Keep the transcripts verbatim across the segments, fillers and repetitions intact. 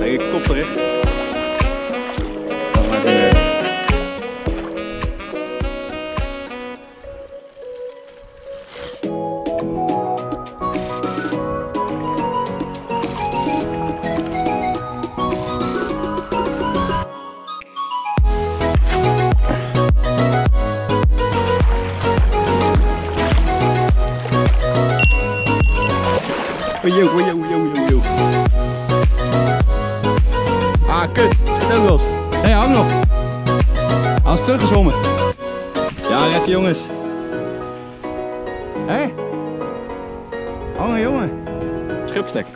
Denk ik, top erin. Ojo, ojo, ojo, ojo. Ah, kut. Zit ook los. Hé, hey, hang nog. Hij is teruggezwommen. Ja, recht jongens. Hé? Hey? Hangen jongen. Schipstek.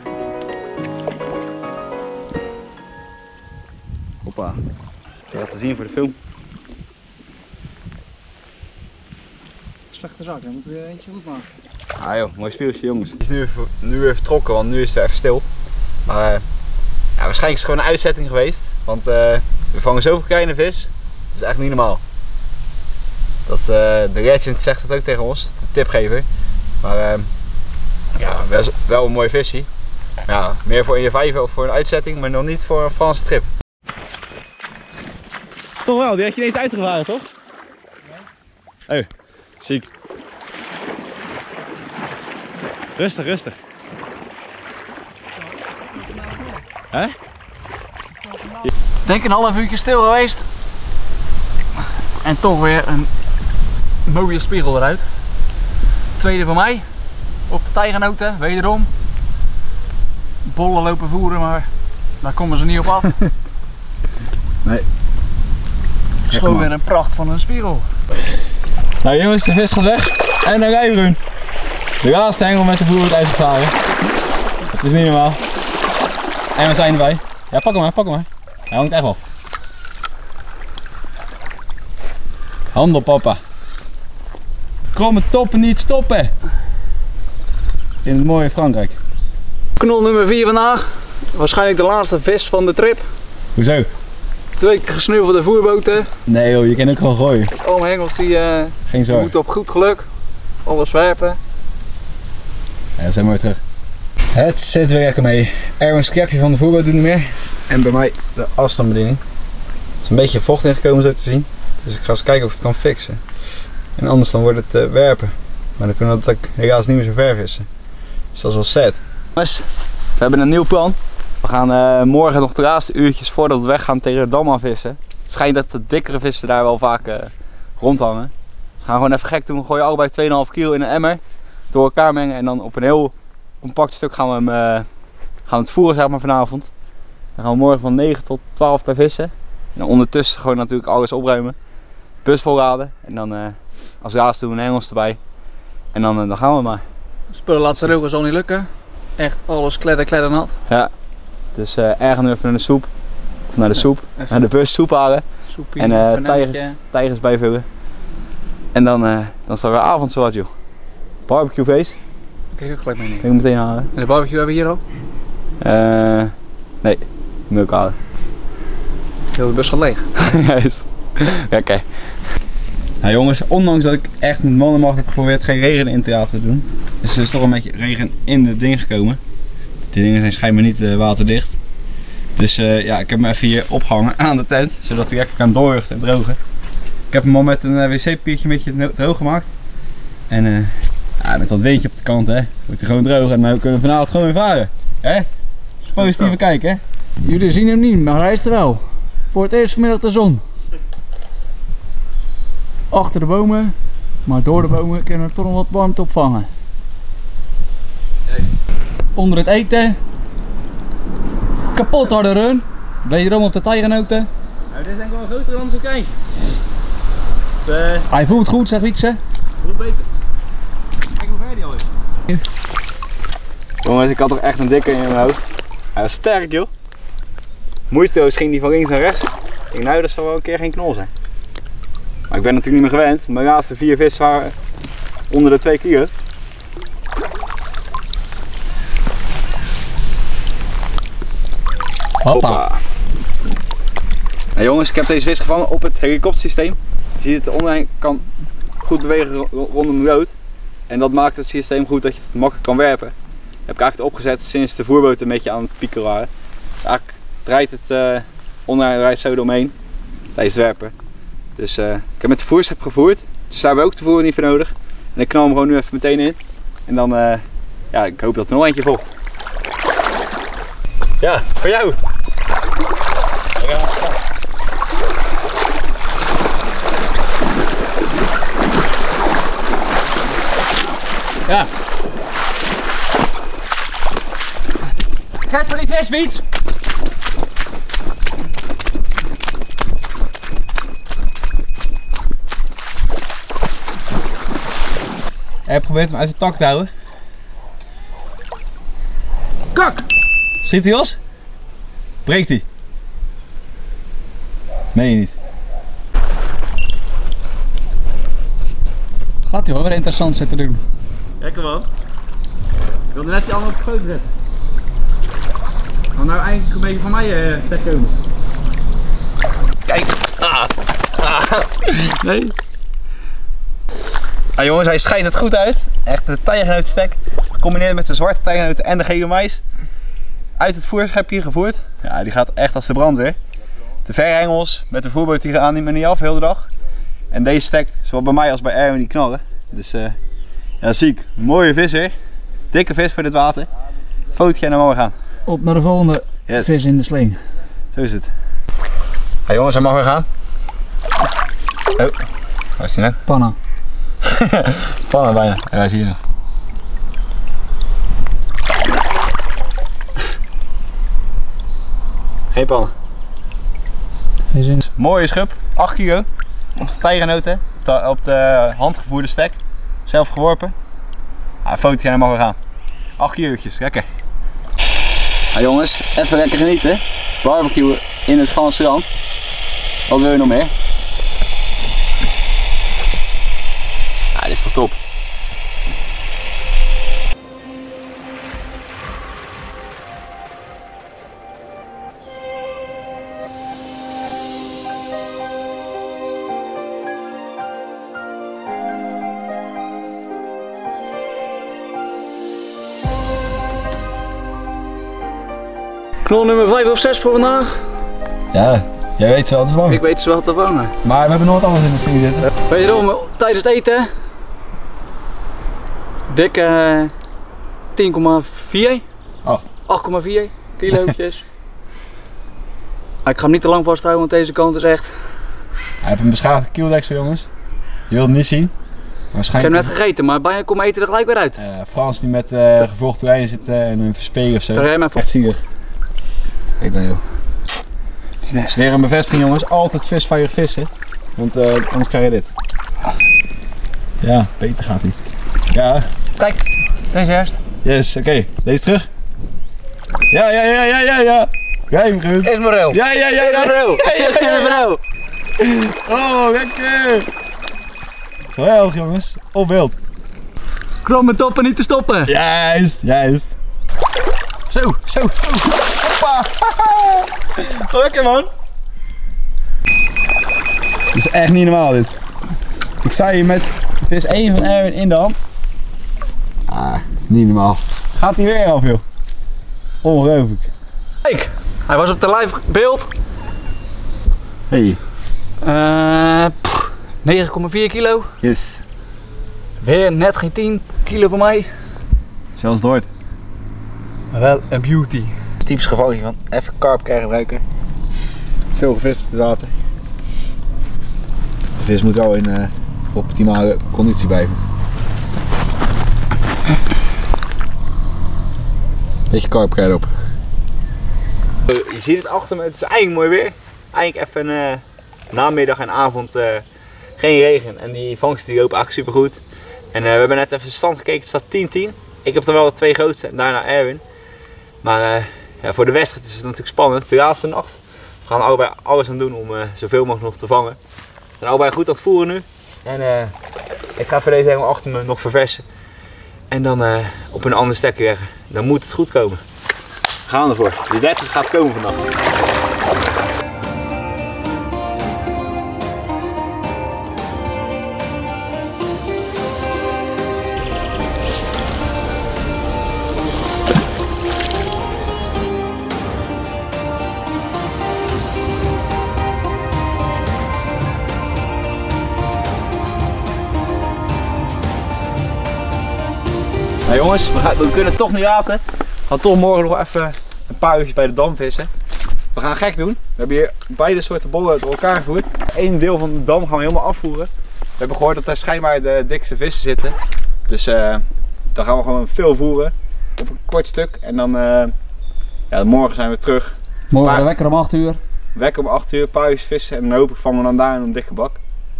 Hoppa. Ik laat het zien voor de film. Slechte zaak, dan moet ik weer eentje goed maken. Ah joh, mooi speeltje jongens. Het is nu, nu weer vertrokken, want nu is het even stil. Maar uh, ja, waarschijnlijk is het gewoon een uitzetting geweest. Want uh, we vangen zoveel kleine vis. Dat is echt niet normaal. Dat, uh, de legend zegt het ook tegen ons, de tipgever. Maar uh, ja, wel, wel een mooie visie. Ja, meer voor een vijf of voor een uitzetting, maar nog niet voor een Franse trip. Toch wel, die had je ineens uitgevaren toch? Nee. Oh, ziek. Rustig, rustig. Hè? Ik denk een half uurtje stil geweest. En toch weer een mooie spiegel eruit. Tweede van mij. Op de tijgenoten, wederom. Bollen lopen voeren, maar daar komen ze niet op af. Nee. Het is gewoon weer een pracht van een spiegel. Nou jongens, de vis gaat weg. En dan rijden we doen. De laatste hengel met de boer wordt uitgevaren. Het is niet normaal. En we zijn erbij. Ja, pak hem maar, pak hem maar. Hij hangt echt op. Handel papa. Kromme toppen niet stoppen. In het mooie Frankrijk. Knol nummer vier vandaag. Waarschijnlijk de laatste vis van de trip. Hoezo? Twee gesneuvelde voerboten. Nee joh, je kan ook gewoon gooien. Alle hengels die, uh, Geen zorg. die moeten op goed geluk. Alles werpen. Ja, zijn we weer terug. Het zit weer lekker mee. Erwin's capje van de voerboot doet niet meer. En bij mij de afstandsbediening. Er is een beetje vocht ingekomen zo te zien. Dus ik ga eens kijken of ik het kan fixen. En anders dan wordt het uh, werpen. Maar dan kunnen we dat ook helaas niet meer zo ver vissen. Dus dat is wel sad. Jongens, we hebben een nieuw plan. We gaan uh, morgen nog de laatste uurtjes voordat we weggaan tegen de dam aan vissen. Het schijnt dat de dikkere vissen daar wel vaak uh, rondhangen. Dus we gaan gewoon even gek doen. We gooien allebei twee komma vijf kilo in een emmer. Door elkaar mengen en dan op een heel compact stuk gaan we, hem, uh, gaan we het voeren zeg maar, vanavond. Dan gaan we morgen van negen tot twaalf daar vissen. En dan ondertussen gewoon natuurlijk alles opruimen. Bus volraden en dan uh, als laatste doen we een hengels erbij. En dan, uh, dan gaan we maar. Spullen laten drogen zal niet lukken. Echt alles kledder kledder nat. Ja, dus uh, ergens even naar de soep. Of naar de soep. Even. Naar de bus soep halen. Soepie, en uh, tijgers, tijgers bijvullen. En dan, uh, dan is dat weer avondzout joh. Barbecuefeest. Dat kan je ook gelijk meenemen. Kan ik meteen halen. En de barbecue hebben we hier al? Uh, nee, moet ik halen. Heel de bus gaat leeg. Juist. Ja, oké. Nou jongens, ondanks dat ik echt met mannenmacht heb geprobeerd geen regen in het theater te doen. Dus er is toch een beetje regen in de ding gekomen. Die dingen zijn schijnbaar niet uh, waterdicht. Dus uh, ja, ik heb hem even hier opgehangen aan de tent. Zodat hij lekker kan doorruchten en drogen. Ik heb hem al met een uh, wc-papiertje een beetje droog gemaakt. En uh, ja, met dat windje op de kant, hè, wordt hij gewoon droog en dan kunnen we vanavond gewoon weer varen. Hè? Positieve kijk, hè? Jullie zien hem niet, maar hij is er wel. Voor het eerst vanmiddag de zon. Achter de bomen, maar door de bomen kunnen we toch nog wat warmte opvangen. Juist. Onder het eten. Kapot harde run. Wederom op de tijgenoten. Nou, dit is denk ik wel groter dan zo'n kijk. De... Hij voelt goed, zegt Wietse. Voelt beter. Jongens, ik had toch echt een dikke in mijn hoofd. Hij was sterk joh. Moeiteloos ging die van links naar rechts. Ik denk nou, dat zal wel een keer geen knol zijn. Maar ik ben natuurlijk niet meer gewend. Mijn laatste vier vis waren onder de twee kilo. Hoppa. Nou jongens, ik heb deze vis gevangen op het helikoptersysteem. Je ziet het, de onderkant kan goed bewegen rondom de lood. En dat maakt het systeem goed dat je het makkelijk kan werpen. Dat heb ik eigenlijk opgezet sinds de voerboten een beetje aan het piekeren waren. Dus eigenlijk draait het uh, onderaan, draait zo eromheen tijdens het werpen. Dus uh, ik heb met de voorschep gevoerd, dus daar hebben we ook de voer niet voor nodig. En ik knal hem gewoon nu even meteen in. En dan, uh, ja, ik hoop dat er nog eentje volgt. Ja, voor jou! Ja. Gert van die testfiets. Hij probeert hem uit de tak te houden. Kak! Schiet hij los? Breekt hij? Meen je niet? Gaat hij hoor, weer interessant zitten doen. Lekker man. Ik wilde net die allemaal op de foto zetten. Gaan nou eindelijk een beetje van mij uh, stek komen. Kijk. Ah. Ah. Nee. Ah, jongens, hij scheidt het goed uit. Echt de tijgernootstek. Gecombineerd met de zwarte tijgernoot en de gele mais. Uit het voerschepje gevoerd. Ja, die gaat echt als de brandweer. De verhengels met de voerboot die gaan niet meer af, heel de dag. En deze stek, zowel bij mij als bij Erwin, die knallen. Dus uh, ja, ziek. Mooie vis weer. Dikke vis voor dit water. Fotootje en dan mogen we gaan. Op naar de volgende yes. Vis in de sling. Zo is het. Hé jongens, hij mag weer gaan. Oh, waar is die nou? Panna. Panna bijna. Ja, hij is hier nog. Geen panna. Geen zin. Mooie schub, acht kilo. Op de tijgernoten, op de handgevoerde stek. Zelf geworpen. Ah, een fotootje en dan mag weer gaan. acht kilo'tjes, lekker. Ja, jongens, even lekker genieten. Barbecue in het Franse land. Wat wil je nog meer? Ja, dit is toch top. Knol nummer vijf of zes voor vandaag. Ja, jij weet ze wel te vangen. Ik weet ze wel te vangen. Maar we hebben nog wat anders in de sling zitten. Weet je wel, tijdens het eten. Dikke tien komma vier. acht komma vier kilootjes. Maar ik ga hem niet te lang vasthouden, want deze kant is echt... Hij heeft een beschadigde kieldeksel, jongens. Je wilt het niet zien. Waarschijnlijk... Ik heb hem net gegeten, maar bijna komt eten er gelijk weer uit. Uh, Frans die met uh, gevochten rijden zit uh, in een verspeer of zo. Echt zielig. Kijk dan joh. Het is weer een bevestiging jongens, altijd vis van je vissen. Want uh, anders krijg je dit. Ja, beter gaat hij. Ja. Kijk, deze eerst. Yes, oké. Okay. Deze terug. Ja, ja, ja, ja, ja, ja. Kijk hem goed. Is morel. Ja, ja, ja, ja. Is morel. Ja, ja, ja, ja. Oh, lekker. Geweldig jongens, op beeld. Krom met toppen niet te stoppen. Juist, juist. Zo, zo, zo. Hoppa! Lekker man! Dit is echt niet normaal dit. Ik sta hier met vis één van Erwin in de hand. Ah, niet normaal. Gaat hij weer af joh. Ongelooflijk. Kijk, hij was op de live beeld. Hey. Uh, negen komma vier kilo. Yes. Weer net geen tien kilo voor mij. Zelfs nooit. Maar wel een beauty. Typisch gevalletje van even karp krijgen ruiken. Het is veel gevist op het water. De vis moet wel in uh, optimale conditie blijven. Beetje karp krijg erop. Je ziet het achter me, het is eigenlijk mooi weer. Eigenlijk even een uh, namiddag en avond uh, geen regen. En die vangst die loopt eigenlijk super goed. En uh, we hebben net even de stand gekeken, het staat tien tien. Ik heb dan wel de twee grootste en daarna Erwin. Maar uh, ja, voor de wedstrijd is het natuurlijk spannend. De laatste nacht. We gaan allebei alles aan doen om uh, zoveel mogelijk nog te vangen. We zijn allebei goed aan het voeren nu. En uh, ik ga voor deze helemaal achter me nog verversen. En dan uh, op een ander stekje leggen. Dan moet het goed komen. We gaan ervoor. De dertig gaat komen vannacht. jongens, we, gaan, we kunnen het toch niet laten. We gaan toch morgen nog even een paar uurtjes bij de dam vissen. We gaan gek doen. We hebben hier beide soorten bollen door elkaar gevoerd. Eén deel van de dam gaan we helemaal afvoeren. We hebben gehoord dat daar schijnbaar de dikste vissen zitten. Dus uh, dan gaan we gewoon veel voeren. Op een kort stuk. En dan, uh, ja, dan morgen zijn we terug. Morgen paar... wekker om acht uur. Wekker om acht uur, paar uurtjes vissen. En dan hoop ik van me dan daar een dikke bak.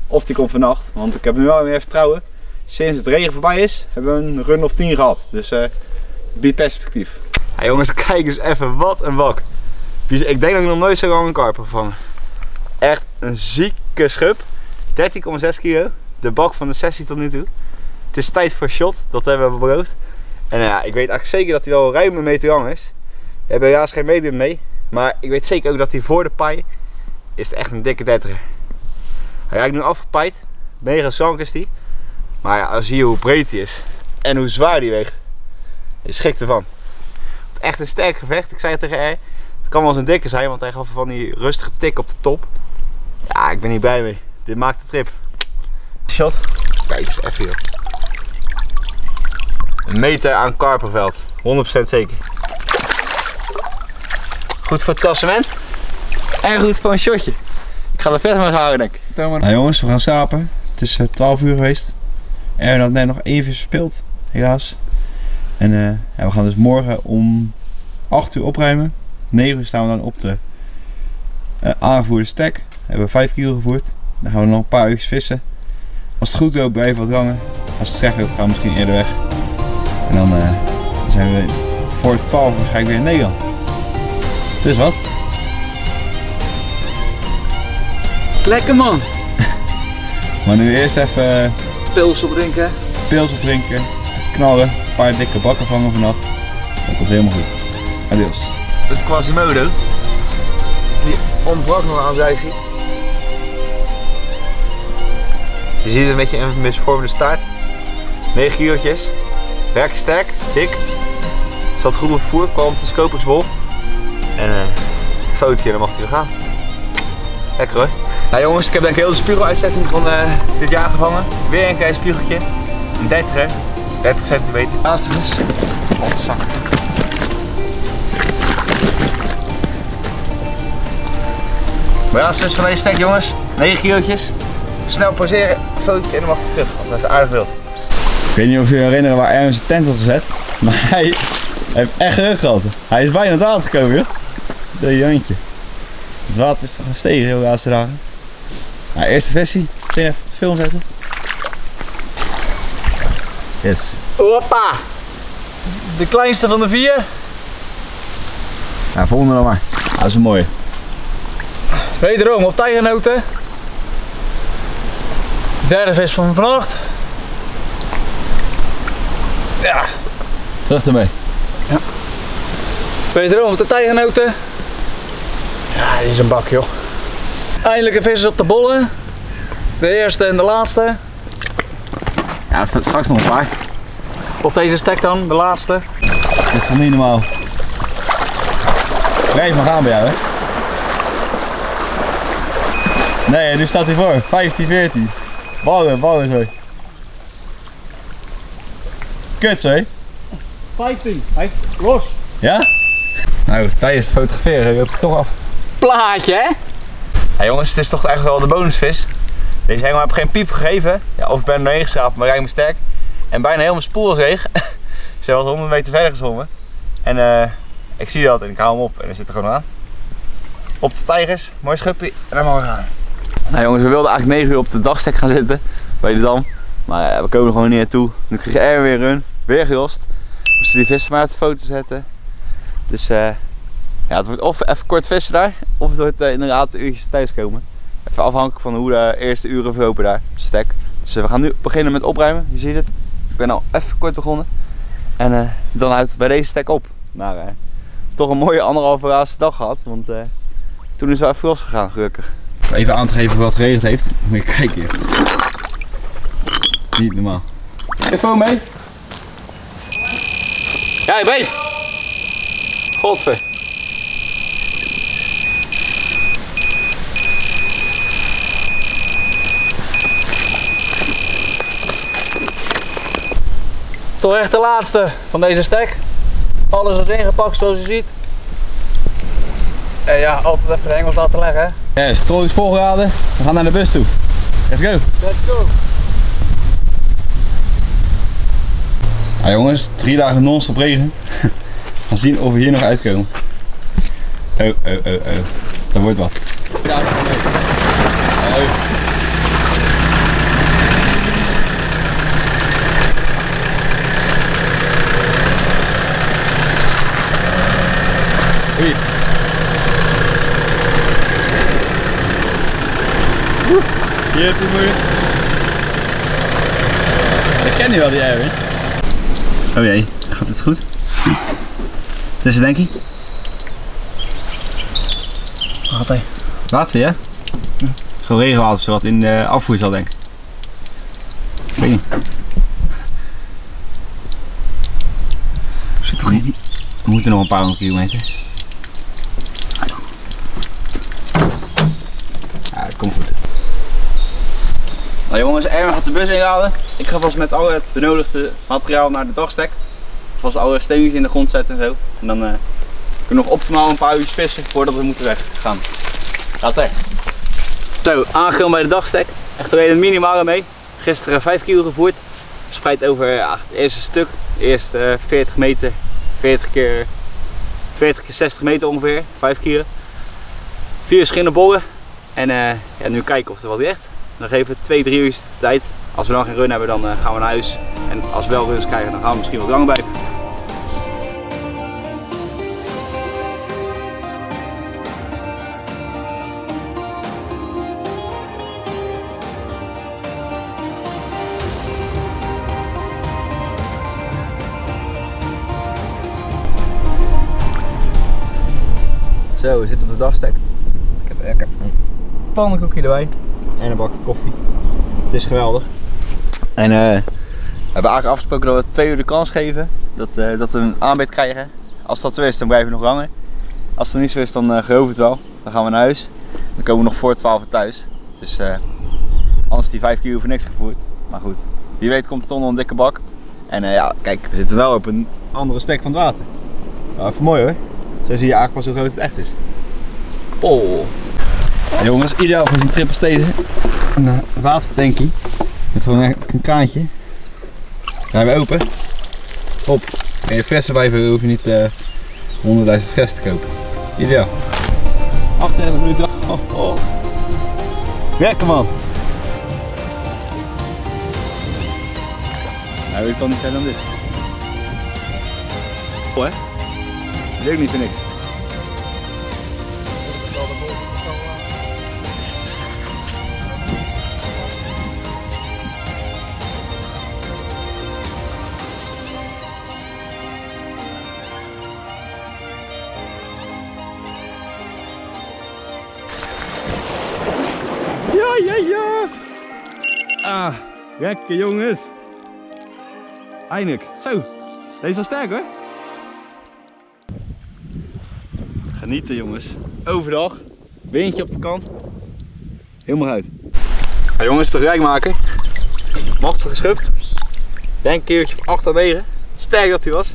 Of die komt vannacht. Want ik heb nu wel meer vertrouwen. Sinds het regen voorbij is, hebben we een run of tien gehad. Dus uh, biedt perspectief. Hey jongens, kijk eens even. Wat een bak. Ik denk dat ik nog nooit zo lang een karp heb gevangen. Echt een zieke schub. dertien komma zes kilo. De bak van de sessie tot nu toe. Het is tijd voor shot. Dat hebben we beloofd. En ja, ik weet eigenlijk zeker dat hij wel ruim een meter lang is. We hebben helaas geen meter mee. Maar ik weet zeker ook dat hij voor de paai is echt een dikke dertiger. Hij raakt nu afgepaaid. Mega slank is hij. Maar ja, als je hoe breed hij is. En hoe zwaar hij weegt. Je schrikt ervan. Echt een sterk gevecht. Ik zei het tegen haar. Het kan wel eens een dikke zijn, want hij gaf van die rustige tik op de top. Ja, ik ben niet blij mee. Dit maakt de trip. Shot. Kijk eens even joh. Een meter aan karpenveld. honderd procent zeker. Goed voor het klassement. En goed voor een shotje. Ik ga de vest maar eens houden denk ik. Nou jongens, we gaan slapen. Het is twaalf uur geweest. Erwin had net nog even verspeeld, helaas. En uh, ja, we gaan dus morgen om acht uur opruimen. negen uur staan we dan op de uh, aangevoerde stek. We hebben vijf kilo gevoerd. Dan gaan we nog een paar uurtjes vissen. Als het goed loopt blijven we wat langer. Als het slecht loopt gaan we misschien eerder weg. En dan uh, zijn we voor twaalf waarschijnlijk weer in Nederland. Het is wat. Lekker man. Maar nu eerst even uh, pils opdrinken. Pils opdrinken. Even knallen. Een paar dikke bakken vangen vannacht. Dat komt helemaal goed. Adios. De Quasimodo, die ontbrak nog aan het zien. Je ziet een beetje een misvormde staart. negen kilootjes, werken sterk, dik. Zat goed op het voer, kwam op de scopingsbol. En uh, een fotootje, dan mag hij weer gaan. Lekker hoor. Nou jongens, ik heb denk ik heel de spiegeluitzetting van uh, dit jaar gevangen. Weer een klein spiegeltje. Een dertiger, dertig centimeter. Naast is. Wat zak. Maar ja, zus van deze stek jongens, negen kilootjes. Snel pauzeren, fotootje en dan mag hij terug, want dat is een aardig beeld. Ik weet niet of jullie herinneren waar Erwin zijn tent had gezet, maar hij heeft echt geluk gehad. Hij is bijna te laat gekomen joh. De jantje. Het water is toch gestegen heel de laatste dagen. Nou, eerste versie, meteen even op de film zetten. Yes. Hoppa! De kleinste van de vier. Nou, volgende dan maar. Dat is een mooie. Wederom op tijgernoten. Derde vis van vannacht. Ja. Terug ermee. Ja. Wederom op de tijgernoten. Ja, dit is een bak joh. Eindelijk een vis op de bollen. De eerste en de laatste. Ja, straks nog een paar. Op deze stek dan, de laatste. Het is toch niet normaal. Blijf maar gaan bij jou hè. Nee, nu staat hij voor. vijftien veertien. Ballen, ballen zo. Kut zo. vijftien. Hij is los. Ja? Nou, tijdens het fotograferen loopt het toch af. Plaatje hè? Ja, jongens, het is toch eigenlijk wel de bonusvis. Deze hengel heb ik geen piep gegeven. Ja, of ik ben erheen geschraapt, maar rijk me sterk. En bijna helemaal spoel reeg. Ze was honderd meter verder gezwommen. En uh, ik zie dat en ik haal hem op en hij zit er gewoon aan. Op de tijgers, mooi schupje en dan maar we gaan. Nou jongens, we wilden eigenlijk negen uur op de dagstek gaan zitten bij de dam. Maar ja, we komen er gewoon niet naartoe. Nu kreeg er weer een, weer gelost. Moesten die vissen maar op de foto zetten. Dus uh, ja, het wordt of even kort vissen daar, of het wordt uh, inderdaad uurtjes thuis komen. Even afhankelijk van hoe de eerste uren verlopen daar, de stek. Dus uh, we gaan nu beginnen met opruimen, je ziet het. Ik ben al even kort begonnen. En uh, dan houdt het bij deze stek op. Maar uh, toch een mooie anderhalve laatste dag gehad, want uh, toen is het wel even los gegaan, gelukkig. Even aan te geven wat het geregend heeft. Moet je kijken hier. Niet normaal. Telefoon mee. Ja, je weet. Godver. toch echt de laatste van deze stek. Alles is ingepakt zoals je ziet. En ja, altijd even de hengels laten leggen. Hè? Yes, trolley is volgeladen. We gaan naar de bus toe. Let's go. Let's go. Ja, jongens, drie dagen non-stop regen. We gaan zien of we hier nog uitkomen. Oh, oh, oh, oh. Dat wordt wat. Ja, hier heb je moeite. Ik ken die wel, die Erwin. Oh jee, gaat het goed? Het is het, denk ik. Water. Water, ja? Ja. Gewoon regenwater, zodat in de afvoer zal, denk ik. Ik weet niet. Zit toch niet? We moeten nog een paar honderd kilometer. Ja, het komt goed. Nou jongens, Erwin gaat de bus inladen. Ik ga vast met al het benodigde materiaal naar de dagstek. Vast alle steentjes in de grond zetten en zo. En dan uh, kunnen we nog optimaal een paar uurtjes vissen voordat we moeten weg gaan. Gaat weg. Zo, aangekomen bij de dagstek. Echt een hele minimale mee. Gisteren vijf kilo gevoerd. Verspreid over uh, het eerste stuk. Eerst uh, veertig meter. veertig keer, veertig keer zestig meter ongeveer. vijf kilo. Vier verschillende bollen. En uh, ja, nu kijken of er wat ligt. Dan geven we twee drie uur tijd. Als we dan geen run hebben, dan gaan we naar huis. En als we wel runs krijgen, dan gaan we misschien wat langer blijven. Zo, we zitten op de dagstek. Ik heb, ik heb een pannenkoekje erbij. En een bakje koffie. Het is geweldig. En uh, we hebben eigenlijk afgesproken dat we twee uur de kans geven. Dat, uh, dat we een aanbid krijgen. Als dat zo is, dan blijven we nog langer. Als dat niet zo is, dan uh, geloof ik het wel. Dan gaan we naar huis. Dan komen we nog voor twaalf uur thuis. Dus uh, anders die vijf kilo voor niks gevoerd. Maar goed, wie weet komt het onder een dikke bak. En uh, ja, kijk, we zitten wel op een andere stek van het water. Nou, even mooi hoor. Zo zie je eigenlijk pas hoe groot het echt is. Oh. Ja, jongens, ideaal voor zo'n trip als deze. Een uh, watertankie. Met gewoon een, een kraantje. Gaan we open. Hop. En je flessen bij hoef je niet uh, honderdduizend flessen te kopen. Ideaal. achtendertig minuten. Oh, oh. Lekker man. Hij wil het niet zijn dan dit. Oh, hè? Dat ook niet, vind ik. Ja, ja, ja! Ah, lekker jongens! Eindelijk. Zo, deze is al sterk hoor. Genieten jongens. Overdag. Windje op de kant. Helemaal uit. Ja, jongens, de rijkmaker. Machtige schub. Denk een keertje van acht à negen. Sterk dat hij was.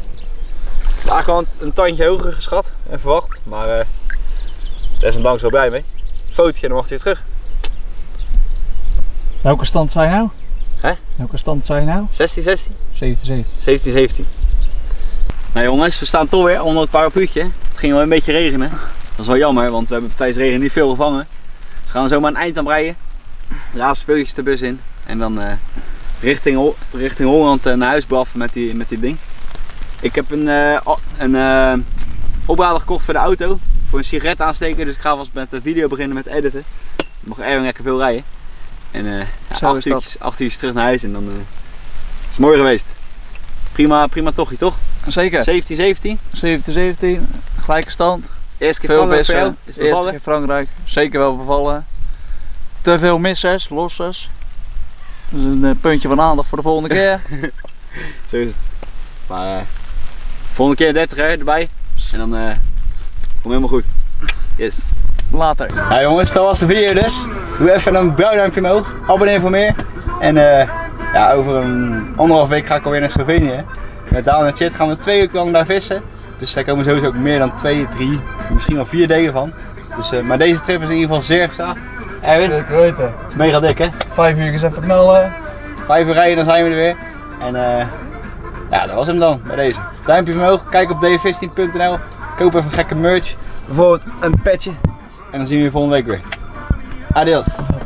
Eigenlijk wel een, een tandje hoger geschat en verwacht. Maar uh, desondanks wel blij mee. Fotootje en dan wacht hij weer terug. Welke stand zijn nou? Hè? Welke stand zijn nou? zestien zestien? zeventien zeventien. zeventien zeventien. Nou jongens, we staan toch weer onder het parapluutje. Het ging wel een beetje regenen. Dat is wel jammer, want we hebben tijdens regen niet veel gevangen. Dus we gaan er zomaar een eind aan breien. Laatste speeltjes de bus in. En dan uh, richting, Ho richting Holland uh, naar huis blaffen met die, met die ding. Ik heb een, uh, een uh, oplader gekocht voor de auto. Voor een sigaret aansteken. Dus ik ga vast met de video beginnen met editen. Dan mag Erwin lekker veel rijden. En uh, ja, acht, uurtjes, acht uurtjes terug naar huis en dan uh, is het mooi geweest. Prima, prima tochtje, toch? Zeker. zeventien zeventien. zeventien zeventien, gelijke stand. Eerste keer veel Frankrijk vissen. Voor jou. Is bevallen. Eerste keer Frankrijk, zeker wel bevallen. Te veel missers, lossers. Dus een puntje van aandacht voor de volgende keer. Zo is het. Maar uh, volgende keer dertig hè, erbij. En dan uh, komt helemaal goed. Yes. Later. Nou jongens, dat was de video dus. Doe even een blauw duimpje omhoog. Abonneer voor meer. En uh, ja, over een anderhalf week ga ik alweer naar Slovenië. Met Daan en Chit gaan we twee uur lang daar vissen. Dus daar komen sowieso ook meer dan twee, drie, misschien wel vier delen van. Dus, uh, maar deze trip is in ieder geval zeer geslaagd. Erwin, ik weet het. Mega dik hè? Vijf uur is even knallen. Vijf uur rijden, dan zijn we er weer. En uh, ja, dat was hem dan bij deze. Duimpje omhoog, kijk op d v vistien punt n l. Koop even gekke merch. Bijvoorbeeld een petje. En dan zien we je volgende week weer. Adios!